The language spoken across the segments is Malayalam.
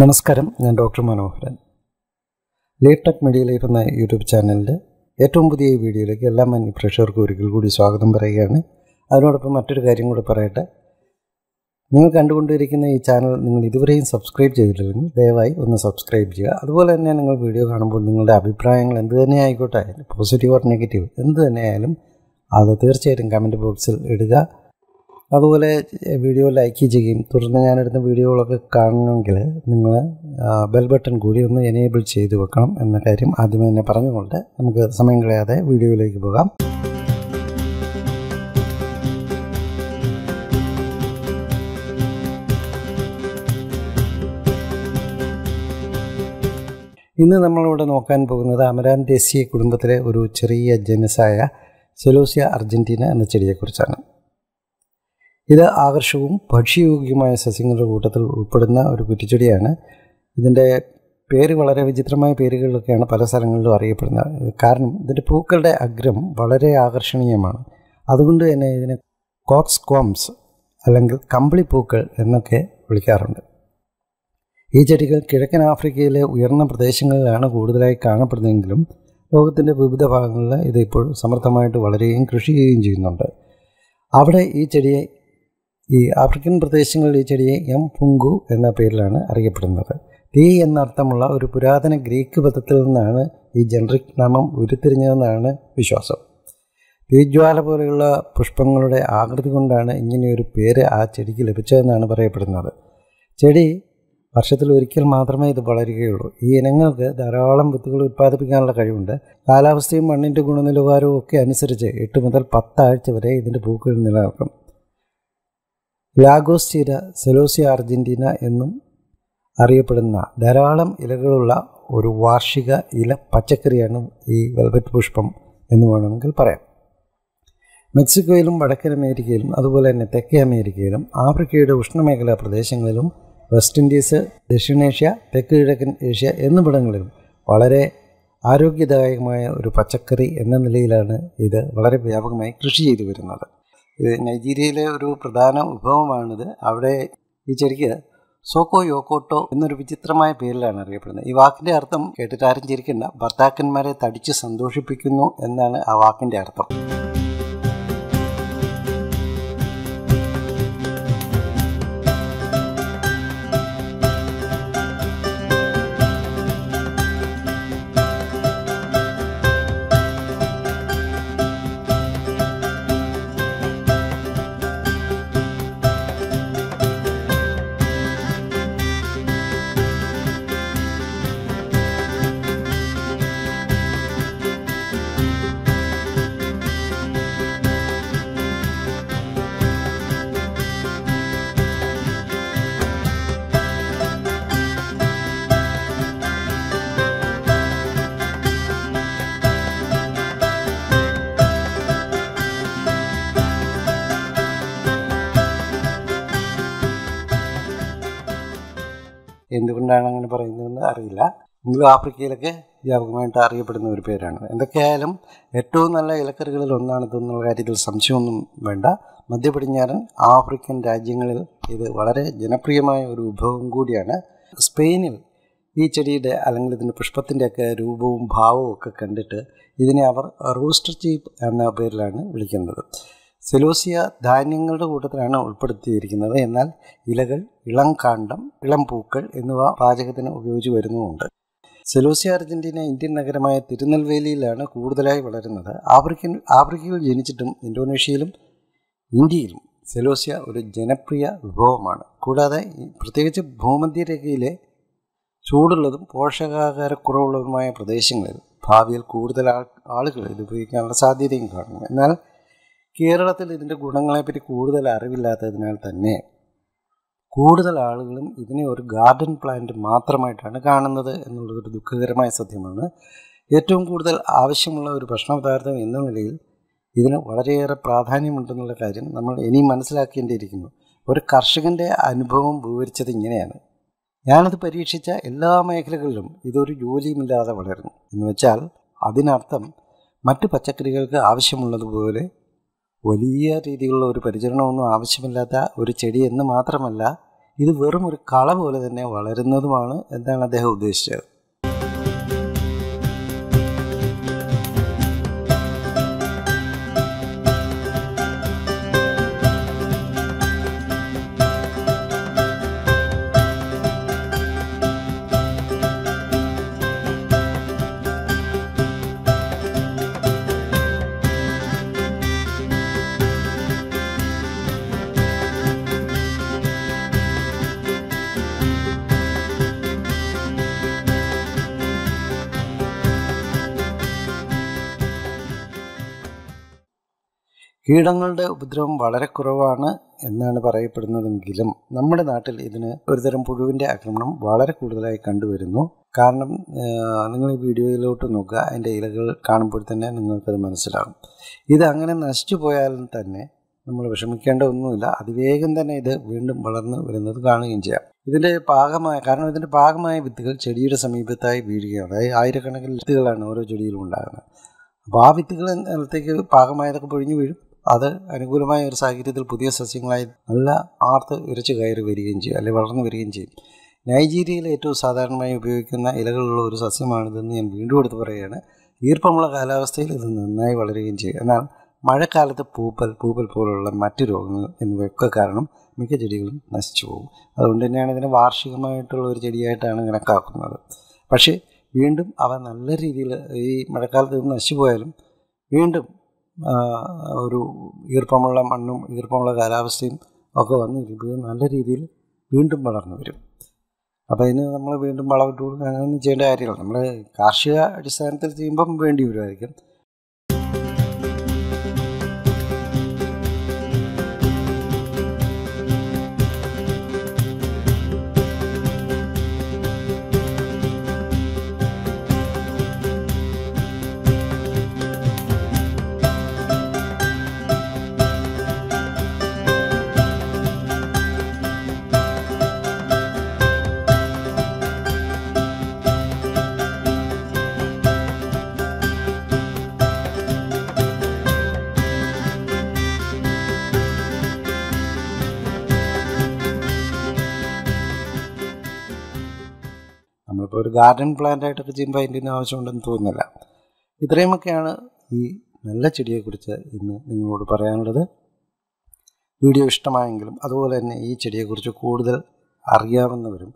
നമസ്കാരം, ഞാൻ ഡോക്ടർ മനോഹരൻ. ലേറ്റക് മീഡിയ ലൈഫ് എന്ന യൂട്യൂബ് ചാനലിൻ്റെ ഏറ്റവും പുതിയ വീഡിയോയിലേക്ക് എല്ലാ മാന്യ പ്രേക്ഷകർക്കും ഒരിക്കൽ കൂടി സ്വാഗതം പറയുകയാണ്. അതിനോടൊപ്പം മറ്റൊരു കാര്യം കൂടി പറയട്ടെ. നിങ്ങൾ കണ്ടുകൊണ്ടിരിക്കുന്ന ഈ ചാനൽ നിങ്ങൾ ഇതുവരെയും സബ്സ്ക്രൈബ് ചെയ്തിട്ടില്ലെങ്കിൽ ദയവായി ഒന്ന് സബ്സ്ക്രൈബ് ചെയ്യുക. അതുപോലെ തന്നെ നിങ്ങൾ വീഡിയോ കാണുമ്പോൾ നിങ്ങളുടെ അഭിപ്രായങ്ങൾ എന്ത് തന്നെ ആയിക്കോട്ടെ, പോസിറ്റീവ് ഓർ നെഗറ്റീവ് എന്ത് തന്നെയായാലും അത് തീർച്ചയായിട്ടും കമൻറ്റ് ബോക്സിൽ ഇടുക. അതുപോലെ വീഡിയോ ലൈക്ക് ചെയ്യുകയും തുടർന്ന് ഞാനെടുത്ത വീഡിയോകളൊക്കെ കാണണമെങ്കിൽ നിങ്ങൾ ബെൽ ബട്ടൺ കൂടി ഒന്ന് എനേബിൾ ചെയ്ത് വെക്കണം എന്ന കാര്യം ആദ്യമേ തന്നെ പറഞ്ഞുകൊണ്ട് നമുക്ക് സമയം കളയാതെ വീഡിയോയിലേക്ക് പോകാം. ഇന്ന് നമ്മളിവിടെ നോക്കാൻ പോകുന്നത് അമരാന്തേസിയ കുടുംബത്തിലെ ഒരു ചെറിയ ജനസായ സെലോസിയ അർജൻറ്റീന എന്ന ചെടിയെക്കുറിച്ചാണ്. ഇത് ആകർഷകവും ഭക്ഷ്യയോഗ്യവുമായ സസ്യങ്ങളുടെ കൂട്ടത്തിൽ ഉൾപ്പെടുന്ന ഒരു കുറ്റിച്ചെടിയാണ്. ഇതിൻ്റെ പേര് വളരെ വിചിത്രമായ പേരുകളിലൊക്കെയാണ് പല സ്ഥലങ്ങളിലും അറിയപ്പെടുന്നത്. കാരണം ഇതിൻ്റെ പൂക്കളുടെ അഗ്രം വളരെ ആകർഷണീയമാണ്. അതുകൊണ്ട് തന്നെ ഇതിനെ കോക്സ് കോംസ് അല്ലെങ്കിൽ കമ്പിളി പൂക്കൾ എന്നൊക്കെ വിളിക്കാറുണ്ട്. ഈ ചെടികൾ കിഴക്കൻ ആഫ്രിക്കയിലെ ഉയർന്ന പ്രദേശങ്ങളിലാണ് കൂടുതലായി കാണപ്പെടുന്നതെങ്കിലും ലോകത്തിൻ്റെ വിവിധ ഭാഗങ്ങളിൽ ഇത് ഇപ്പോൾ സമർത്ഥമായിട്ട് വളരുകയും കൃഷി ചെയ്യുകയും ചെയ്യുന്നുണ്ട്. അവിടെ ഈ ആഫ്രിക്കൻ പ്രദേശങ്ങളിൽ ഈ ചെടിയെ എം ഫുങ്കു എന്ന പേരിലാണ് അറിയപ്പെടുന്നത്. തീ എന്നർത്ഥമുള്ള ഒരു പുരാതന ഗ്രീക്ക് പദത്തിൽ നിന്നാണ് ഈ ജനറിക് നാമം ഉരുത്തിരിഞ്ഞതെന്നാണ് വിശ്വാസം. തീജ്വാല പോലെയുള്ള പുഷ്പങ്ങളുടെ ആകൃതി കൊണ്ടാണ് ഇങ്ങനെയൊരു പേര് ആ ചെടിക്ക് ലഭിച്ചതെന്നാണ് പറയപ്പെടുന്നത്. ചെടി വർഷത്തിൽ ഒരിക്കൽ മാത്രമേ ഇത് വളരുകയുള്ളൂ. ഈ ഇനങ്ങൾക്ക് ധാരാളം വിത്തുകൾ ഉൽപ്പാദിപ്പിക്കാനുള്ള കഴിവുണ്ട്. കാലാവസ്ഥയും മണ്ണിൻ്റെ ഗുണനിലവാരവും ഒക്കെ അനുസരിച്ച് 8 മുതൽ 10 ആഴ്ച വരെ ഇതിൻ്റെ പൂക്കൾ നിലനിൽക്കും. ലാഗോസ് ചീര സെലോസിയ അർജൻറ്റീന എന്നും അറിയപ്പെടുന്ന ധാരാളം ഇലകളുള്ള ഒരു വാർഷിക ഇല പച്ചക്കറിയാണ് ഈ വെൽവെറ്റ് പുഷ്പം എന്ന് വേണമെങ്കിൽ പറയാം. മെക്സിക്കോയിലും വടക്കൻ അമേരിക്കയിലും അതുപോലെ തന്നെ തെക്കേ അമേരിക്കയിലും ആഫ്രിക്കയുടെ ഉഷ്ണമേഖലാ പ്രദേശങ്ങളിലും വെസ്റ്റ് ഇൻഡീസ്, ദക്ഷിണേഷ്യ, തെക്ക് കിഴക്കൻ ഏഷ്യ എന്നിവിടങ്ങളിലും വളരെ ആരോഗ്യദായകമായ ഒരു പച്ചക്കറി എന്ന നിലയിലാണ് ഇത് വളരെ വ്യാപകമായി കൃഷി ചെയ്തു വരുന്നത്. ഇത് നൈജീരിയയിലെ ഒരു പ്രധാന വിഭവമാണിത്. അവിടെ ഈ ചെടിക്ക് സോക്കോ യോക്കോട്ടോ എന്നൊരു വിചിത്രമായ പേരിലാണ് അറിയപ്പെടുന്നത്. ഈ വാക്കിൻ്റെ അർത്ഥം കേട്ടിട്ട് ആരും ചിരിക്കണ്ട, ഭർത്താക്കന്മാരെ തടിച്ച് സന്തോഷിപ്പിക്കുന്നു എന്നാണ് ആ വാക്കിൻ്റെ അർത്ഥം. എന്തുകൊണ്ടാണ് അങ്ങനെ പറയുന്നതെന്ന് അറിയില്ല. എങ്കിലും ആഫ്രിക്കയിലൊക്കെ വ്യാപകമായിട്ട് അറിയപ്പെടുന്ന ഒരു പേരാണ്. എന്തൊക്കെയായാലും ഏറ്റവും നല്ല ഇലക്കറികളിൽ ഒന്നാണിതെന്നുള്ള കാര്യത്തിൽ സംശയമൊന്നും വേണ്ട. മധ്യപടിഞ്ഞാറൻ ആഫ്രിക്കൻ രാജ്യങ്ങളിൽ ഇത് വളരെ ജനപ്രിയമായ ഒരു വിഭവം കൂടിയാണ്. സ്പെയിനിൽ ഈ ചെടിയുടെ അല്ലെങ്കിൽ ഇതിൻ്റെ പുഷ്പത്തിൻ്റെയൊക്കെ രൂപവും ഭാവവും ഒക്കെ കണ്ടിട്ട് ഇതിനെ അവർ റൂസ്റ്റർ ചീപ്പ് എന്ന പേരിലാണ് വിളിക്കുന്നത്. സെലോസിയ ധാന്യങ്ങളുടെ കൂട്ടത്തിലാണ് ഉൾപ്പെടുത്തിയിരിക്കുന്നത്. എന്നാൽ ഇലകൾ, ഇളം കാണ്ഡം, ഇളം പൂക്കൾ എന്നിവ പാചകത്തിന് ഉപയോഗിച്ച് വരുന്നുമുണ്ട്. സെലോസിയ അർജൻറ്റീന ഇന്ത്യൻ നഗരമായ തിരുനെൽവേലിയിലാണ് കൂടുതലായി വളരുന്നത്. ആഫ്രിക്കയിൽ ജനിച്ചിട്ടും ഇന്തോനേഷ്യയിലും ഇന്ത്യയിലും സെലോസിയ ഒരു ജനപ്രിയ വിഭവമാണ്. കൂടാതെ പ്രത്യേകിച്ച് ഭൂമധ്യരേഖയിലെ ചൂടുള്ളതും പോഷകാഹാരക്കുറവുള്ളതുമായ പ്രദേശങ്ങളിൽ ഭാവിയിൽ കൂടുതൽ ആളുകൾ ഇത് ഉപയോഗിക്കാനുള്ള സാധ്യതയും കാണുന്നു. എന്നാൽ കേരളത്തിൽ ഇതിൻ്റെ ഗുണങ്ങളെപ്പറ്റി കൂടുതൽ അറിവില്ലാത്തതിനാൽ തന്നെ കൂടുതൽ ആളുകളും ഇതിനെ ഒരു ഗാർഡൻ പ്ലാന്റ് മാത്രമായിട്ടാണ് കാണുന്നത് എന്നുള്ളതൊരു ദുഃഖകരമായ സത്യമാണ്. ഏറ്റവും കൂടുതൽ ആവശ്യമുള്ള ഒരു ഭക്ഷണപദാർത്ഥം എന്ന നിലയിൽ ഇതിന് വളരെയേറെ പ്രാധാന്യമുണ്ടെന്നുള്ള കാര്യം നമ്മൾ ഇനിയും മനസ്സിലാക്കേണ്ടിയിരിക്കുന്നു. ഒരു കർഷകൻ്റെ അനുഭവം വിവരിച്ചത് ഇങ്ങനെയാണ്: ഞാനത് പരീക്ഷിച്ച എല്ലാ മേഖലകളിലും ഇതൊരു ജോലിയുമില്ലാതെ വളരുന്നു. എന്ന് വെച്ചാൽ അതിനർത്ഥം മറ്റ് പച്ചക്കറികൾക്ക് ആവശ്യമുള്ളതുപോലെ വലിയ രീതിയിലുള്ള ഒരു പരിചരണമൊന്നും ആവശ്യമില്ലാത്ത ഒരു ചെടി എന്ന് മാത്രമല്ല, ഇത് വെറും ഒരു കള പോലെ തന്നെ വളരുന്നതുമാണ് എന്നാണ് അദ്ദേഹം ഉദ്ദേശിച്ചത്. കീടങ്ങളുടെ ഉപദ്രവം വളരെ കുറവാണ് എന്നാണ് പറയപ്പെടുന്നതെങ്കിലും നമ്മുടെ നാട്ടിൽ ഇതിന് ഒരുതരം പുഴുവിൻ്റെ ആക്രമണം വളരെ കൂടുതലായി കണ്ടുവരുന്നു. കാരണം നിങ്ങൾ ഈ വീഡിയോയിലോട്ട് നോക്കുക, അതിൻ്റെ ഇലകൾ കാണുമ്പോൾ തന്നെ നിങ്ങൾക്കത് മനസ്സിലാകും. ഇത് അങ്ങനെ നശിച്ചു പോയാലും തന്നെ നമ്മൾ വിഷമിക്കേണ്ട ഒന്നുമില്ല, അതിവേഗം തന്നെ ഇത് വീണ്ടും വളർന്നു വരുന്നത് കാണുകയും ചെയ്യാം. ഇതിൻ്റെ ഭാഗമായ വിത്തുകൾ ചെടിയുടെ സമീപത്തായി വീഴുകയാണ്. അതായത് ആയിരക്കണക്കിന് വിത്തുകളാണ് ഓരോ ചെടിയിലും ഉണ്ടാകുന്നത്. അപ്പോൾ ആ വിത്തുകൾ നിലത്തേക്ക് പാകമായതൊക്കെ പൊഴിഞ്ഞു വീഴും. അത് അനുകൂലമായ ഒരു സാഹചര്യത്തിൽ പുതിയ സസ്യങ്ങളായി നല്ല ആർത്ത് ഇരച്ചു കയറി വരികയും ചെയ്യും, അല്ലെങ്കിൽ വളർന്നു വരികയും ചെയ്യും. നൈജീരിയയിൽ ഏറ്റവും സാധാരണമായി ഉപയോഗിക്കുന്ന ഇലകളുള്ള ഒരു സസ്യമാണിതെന്ന് ഞാൻ വീണ്ടും എടുത്ത് പറയുകയാണ്. ഈർപ്പമുള്ള കാലാവസ്ഥയിൽ ഇത് നന്നായി വളരുകയും ചെയ്യും. എന്നാൽ മഴക്കാലത്ത് പൂപ്പൽ പോലുള്ള മറ്റ് രോഗങ്ങൾ എന്നിവയൊക്കെ കാരണം മിക്ക ചെടികളും നശിച്ചു പോകും. അതുകൊണ്ട് തന്നെയാണ് ഇതിനെ വാർഷികമായിട്ടുള്ള ഒരു ചെടിയായിട്ടാണ് കണക്കാക്കുന്നത്. പക്ഷേ വീണ്ടും അവ നല്ല രീതിയിൽ ഈ മഴക്കാലത്ത് നിന്ന് നശിച്ചു പോയാലും വീണ്ടും ഒരു ഈർപ്പമുള്ള മണ്ണും ഈർപ്പമുള്ള കാലാവസ്ഥയും ഒക്കെ വന്ന് ഇരിക്കുന്നത് നല്ല രീതിയിൽ വീണ്ടും വളർന്നു വരും. അപ്പോൾ അതിന് നമ്മൾ വീണ്ടും വളമിട്ട് കൊടുക്കുക, അങ്ങനെയൊന്നും ചെയ്യേണ്ട കാര്യമില്ല. നമ്മൾ കാർഷിക അടിസ്ഥാനത്തിൽ ചെയ്യുമ്പം വേണ്ടി വരുമായിരിക്കും. നമ്മളിപ്പോൾ ഒരു ഗാർഡൻ പ്ലാന്റായിട്ടൊക്കെ ചെയ്യുമ്പോൾ അതിൻ്റെ ഒന്നും ആവശ്യമുണ്ടെന്ന് തോന്നുന്നില്ല. ഇത്രയുമൊക്കെയാണ് ഈ നല്ല ചെടിയെക്കുറിച്ച് ഇന്ന് നിങ്ങളോട് പറയാനുള്ളത്. വീഡിയോ ഇഷ്ടമായെങ്കിലും അതുപോലെ തന്നെ ഈ ചെടിയെക്കുറിച്ച് കൂടുതൽ അറിയാവുന്നവരും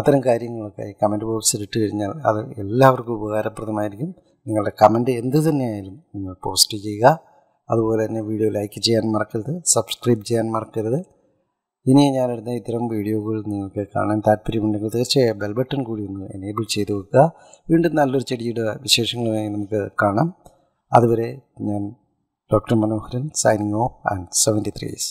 അത്തരം കാര്യങ്ങളൊക്കെ കമൻറ്റ് ബോക്സിൽ ഇട്ട് കഴിഞ്ഞാൽ അത് എല്ലാവർക്കും ഉപകാരപ്രദമായിരിക്കും. നിങ്ങളുടെ കമൻറ്റ് എന്ത് തന്നെയായാലും നിങ്ങൾ പോസ്റ്റ് ചെയ്യുക. അതുപോലെ തന്നെ വീഡിയോ ലൈക്ക് ചെയ്യാൻ മറക്കരുത്, സബ്സ്ക്രൈബ് ചെയ്യാൻ മറക്കരുത്. ഇനി ഞാനിടുന്ന ഇത്തരം വീഡിയോകൾ നിങ്ങൾക്ക് കാണാൻ താല്പര്യമുണ്ടെങ്കിൽ തീർച്ചയായും ബെൽ ബട്ടൺ കൂടി ഒന്ന് എനേബിൾ ചെയ്ത് വെക്കുക. വീണ്ടും നല്ലൊരു ചെടിയുടെ വിശേഷങ്ങളുമായി നമുക്ക് കാണാം. അതുവരെ ഞാൻ doctor Manoharan signing off and 73s.